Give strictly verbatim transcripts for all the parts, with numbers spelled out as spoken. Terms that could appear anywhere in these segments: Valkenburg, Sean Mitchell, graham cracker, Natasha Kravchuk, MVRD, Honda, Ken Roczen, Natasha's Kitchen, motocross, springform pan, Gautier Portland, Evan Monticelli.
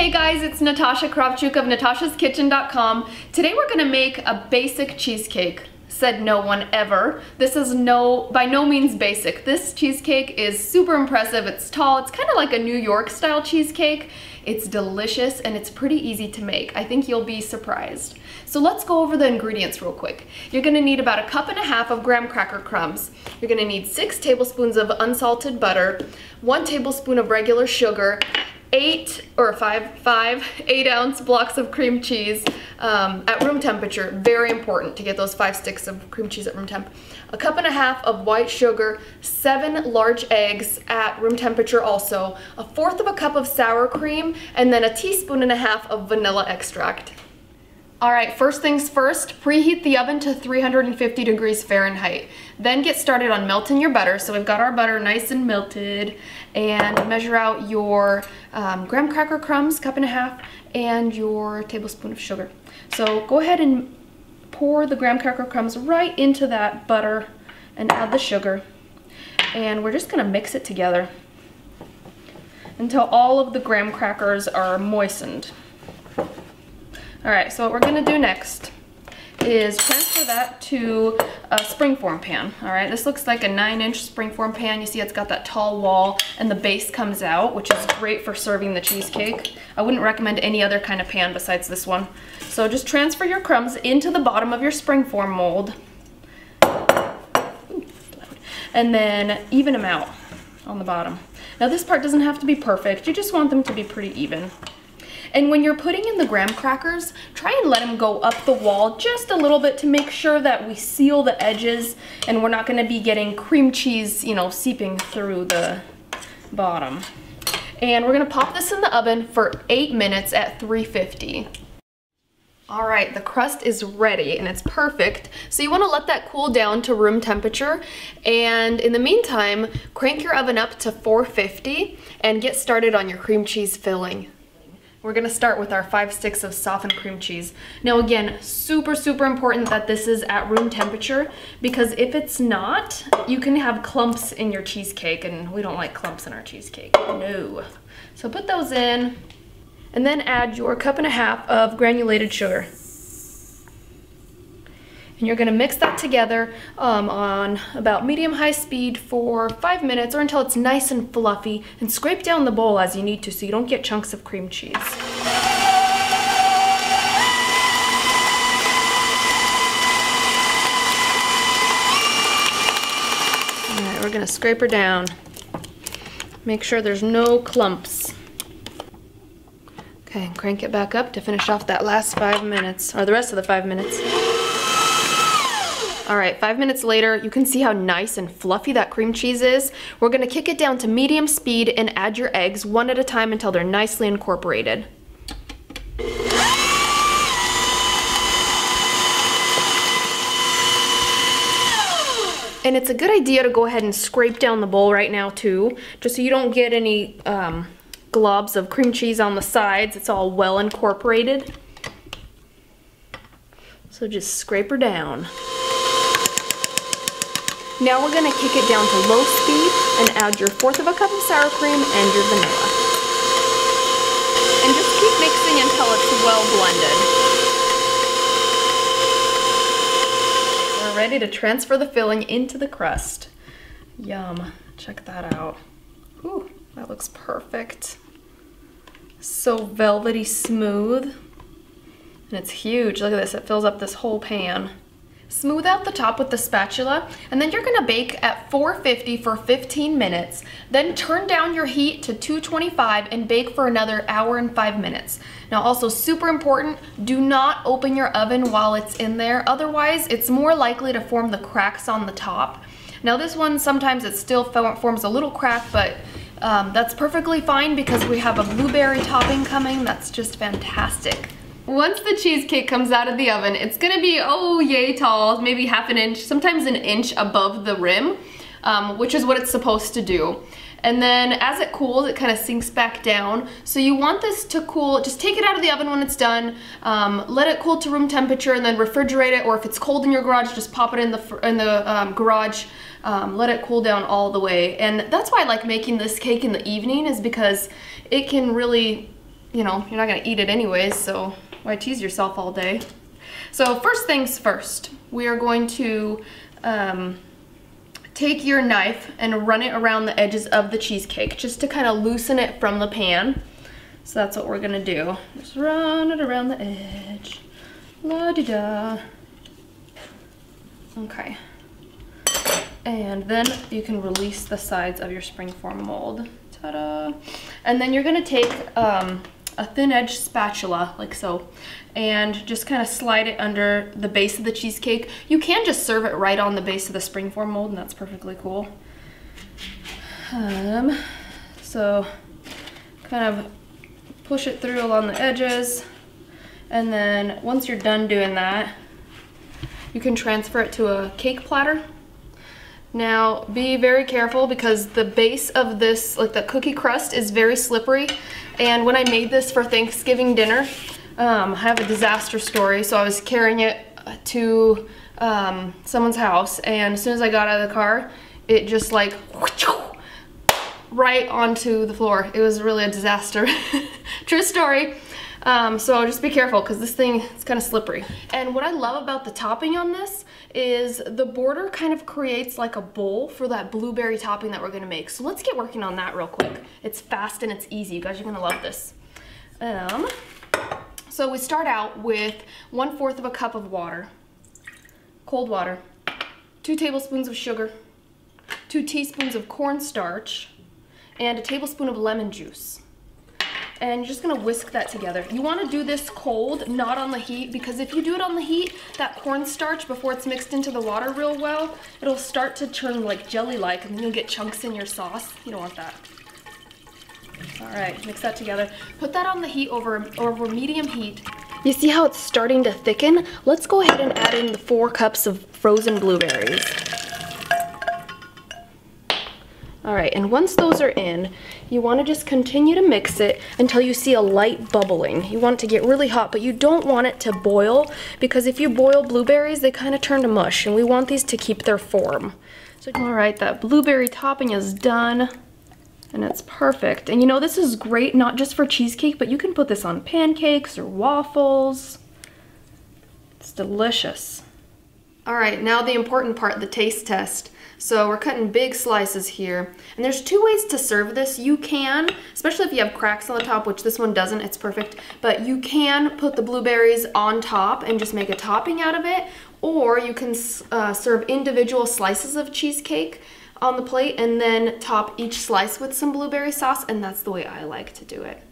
Hey guys, it's Natasha Kravchuk of natasha's kitchen dot com. Today we're gonna make a basic cheesecake. Said no one ever. This is no, by no means basic. This cheesecake is super impressive. It's tall. It's kind of like a New York style cheesecake. It's delicious and it's pretty easy to make. I think you'll be surprised. So let's go over the ingredients real quick. You're gonna need about a cup and a half of graham cracker crumbs. You're gonna need six tablespoons of unsalted butter, one tablespoon of regular sugar, eight or five, five, eight ounce blocks of cream cheese um, at room temperature. Very important to get those five sticks of cream cheese at room temp. A cup and a half of white sugar, seven large eggs at room temperature also, a fourth of a cup of sour cream, and then a teaspoon and a half of vanilla extract. All right, first things first, preheat the oven to three hundred fifty degrees Fahrenheit. Then get started on melting your butter. So we've got our butter nice and melted, and measure out your um, graham cracker crumbs, cup and a half, and your tablespoon of sugar. So go ahead and pour the graham cracker crumbs right into that butter and add the sugar. And we're just gonna mix it together until all of the graham crackers are moistened. All right, so what we're gonna do next is transfer that to a springform pan, all right? This looks like a nine inch springform pan. You see it's got that tall wall and the base comes out, which is great for serving the cheesecake. I wouldn't recommend any other kind of pan besides this one. So just transfer your crumbs into the bottom of your springform mold. Ooh, and then even them out on the bottom. Now this part doesn't have to be perfect. You just want them to be pretty even. And when you're putting in the graham crackers, try and let them go up the wall just a little bit to make sure that we seal the edges and we're not gonna be getting cream cheese, you know, seeping through the bottom. And we're gonna pop this in the oven for eight minutes at three fifty. All right, the crust is ready and it's perfect. So you wanna let that cool down to room temperature. And in the meantime, crank your oven up to four fifty and get started on your cream cheese filling. We're gonna start with our five sticks of softened cream cheese. Now again, super, super important that this is at room temperature, because if it's not, you can have clumps in your cheesecake, and we don't like clumps in our cheesecake, no. So put those in, and then add your cup and a half of granulated sugar. And you're gonna mix that together um, on about medium-high speed for five minutes or until it's nice and fluffy, and scrape down the bowl as you need to so you don't get chunks of cream cheese. All right, we're gonna scrape her down. Make sure there's no clumps. Okay, crank it back up to finish off that last five minutes, or the rest of the five minutes. All right, five minutes later, you can see how nice and fluffy that cream cheese is. We're gonna kick it down to medium speed and add your eggs one at a time until they're nicely incorporated. And it's a good idea to go ahead and scrape down the bowl right now too, just so you don't get any um, globs of cream cheese on the sides. It's all well incorporated. So just scrape her down. Now we're gonna kick it down to low speed and add your fourth of a cup of sour cream and your vanilla. And just keep mixing until it's well blended. We're ready to transfer the filling into the crust. Yum, check that out. Ooh, that looks perfect. So velvety smooth. And it's huge, look at this, it fills up this whole pan. Smooth out the top with the spatula, and then you're gonna bake at four fifty for fifteen minutes. Then turn down your heat to two twenty-five and bake for another hour and five minutes. Now also super important, do not open your oven while it's in there. Otherwise, it's more likely to form the cracks on the top. Now this one, sometimes it still forms a little crack, but um, that's perfectly fine because we have a blueberry topping coming. That's just fantastic. Once the cheesecake comes out of the oven, it's gonna be, oh, yay tall, maybe half an inch, sometimes an inch above the rim, um, which is what it's supposed to do. And then as it cools, it kind of sinks back down. So you want this to cool, just take it out of the oven when it's done, um, let it cool to room temperature and then refrigerate it, or if it's cold in your garage, just pop it in the, in the um, garage, um, let it cool down all the way. And that's why I like making this cake in the evening, is because it can really you know, you're not gonna eat it anyways, so why tease yourself all day? So first things first, we are going to um, take your knife and run it around the edges of the cheesecake just to kind of loosen it from the pan. So that's what we're gonna do. Just run it around the edge. La-di-da. Okay. And then you can release the sides of your springform mold. Ta-da. And then you're gonna take um, a thin edge spatula, like so, and just kind of slide it under the base of the cheesecake. You can just serve it right on the base of the springform mold, and that's perfectly cool. Um, so kind of push it through along the edges, and then once you're done doing that, you can transfer it to a cake platter. Now, be very careful because the base of this, like the cookie crust, is very slippery. And when I made this for Thanksgiving dinner, um, I have a disaster story. So I was carrying it to um, someone's house, and as soon as I got out of the car, it just like right onto the floor. It was really a disaster. True story. Um, so just be careful because this thing is kind of slippery. And what I love about the topping on this is the border kind of creates like a bowl for that blueberry topping that we're going to make. So let's get working on that real quick. It's fast and it's easy. You guys are going to love this. Um, so we start out with one fourth of a cup of water, cold water, two tablespoons of sugar, two teaspoons of cornstarch, and a tablespoon of lemon juice. And you're just gonna whisk that together. You wanna do this cold, not on the heat, because if you do it on the heat, that cornstarch, before it's mixed into the water real well, it'll start to turn like jelly-like, and then you'll get chunks in your sauce. You don't want that. All right, mix that together. Put that on the heat over, over medium heat. You see how it's starting to thicken? Let's go ahead and add in the four cups of frozen blueberries. All right, and once those are in, you want to just continue to mix it until you see a light bubbling. You want it to get really hot, but you don't want it to boil, because if you boil blueberries, they kind of turn to mush, and we want these to keep their form. So, all right, that blueberry topping is done, and it's perfect. And you know, this is great not just for cheesecake, but you can put this on pancakes or waffles. It's delicious. All right, now the important part, the taste test. So we're cutting big slices here. And there's two ways to serve this. You can, especially if you have cracks on the top, which this one doesn't, it's perfect, but you can put the blueberries on top and just make a topping out of it, or you can uh, serve individual slices of cheesecake on the plate and then top each slice with some blueberry sauce, and that's the way I like to do it.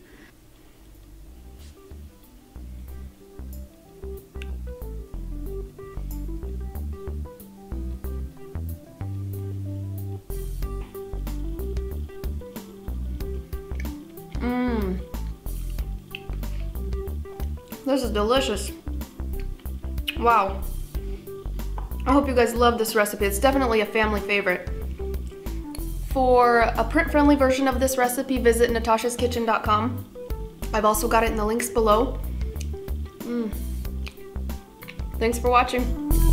Mmm. This is delicious. Wow. I hope you guys love this recipe. It's definitely a family favorite. For a print-friendly version of this recipe, visit natasha's kitchen dot com. I've also got it in the links below. Mm. Thanks for watching.